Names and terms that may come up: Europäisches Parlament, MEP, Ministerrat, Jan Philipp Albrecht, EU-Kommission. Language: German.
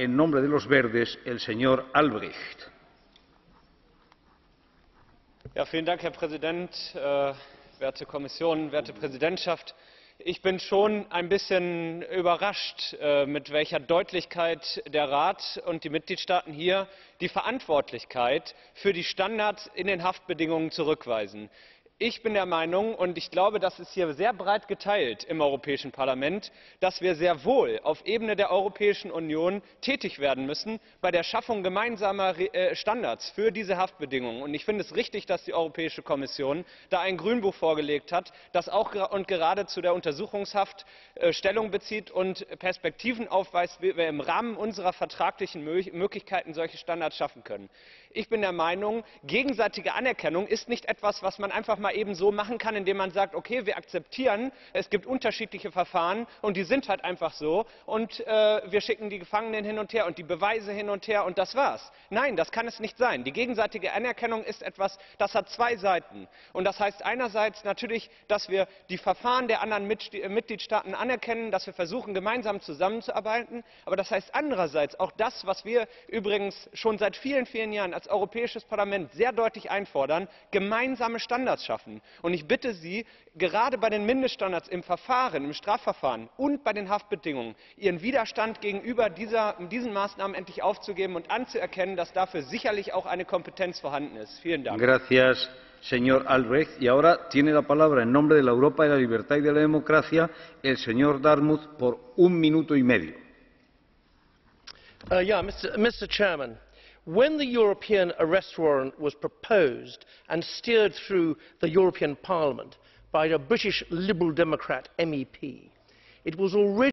en nombre de los Verdes, el señor Albrecht. Ja, vielen Dank, Herr Präsident, werte Kommission, werte Präsidentschaft. Ich bin schon ein bisschen überrascht, mit welcher Deutlichkeit der Rat und die Mitgliedstaaten hier die Verantwortlichkeit für die Standards in den Haftbedingungen zurückweisen. Ich bin der Meinung, und ich glaube, das ist hier sehr breit geteilt im Europäischen Parlament, dass wir sehr wohl auf Ebene der Europäischen Union tätig werden müssen bei der Schaffung gemeinsamer Standards für diese Haftbedingungen. Und ich finde es richtig, dass die Europäische Kommission da ein Grünbuch vorgelegt hat, das auch und gerade zu der Untersuchungshaft Stellung bezieht und Perspektiven aufweist, wie wir im Rahmen unserer vertraglichen Möglichkeiten solche Standards schaffen können. Ich bin der Meinung, gegenseitige Anerkennung ist nicht etwas, was man einfach mal eben so machen kann, indem man sagt, okay, wir akzeptieren, es gibt unterschiedliche Verfahren und die sind halt einfach so und wir schicken die Gefangenen hin und her und die Beweise hin und her und das war's. Nein, das kann es nicht sein. Die gegenseitige Anerkennung ist etwas, das hat zwei Seiten. Und das heißt einerseits natürlich, dass wir die Verfahren der anderen Mitgliedstaaten anerkennen, dass wir versuchen, gemeinsam zusammenzuarbeiten, aber das heißt andererseits auch das, was wir übrigens schon seit vielen, vielen Jahren als Europäisches Parlament sehr deutlich einfordern, gemeinsame Standards schaffen. Und ich bitte Sie, gerade bei den Mindeststandards im Verfahren, im Strafverfahren und bei den Haftbedingungen, Ihren Widerstand gegenüber diesen Maßnahmen endlich aufzugeben und anzuerkennen, dass dafür sicherlich auch eine Kompetenz vorhanden ist. Vielen Dank. Gracias, señor Albrecht. Y ahora tiene la palabra en nombre de la Europa de la Libertad y de la Democracia el señor Dartmouth por un minuto y medio. Mr. Chairman. When the European arrest warrant was proposed and steered through the European Parliament by a British Liberal Democrat MEP, it was already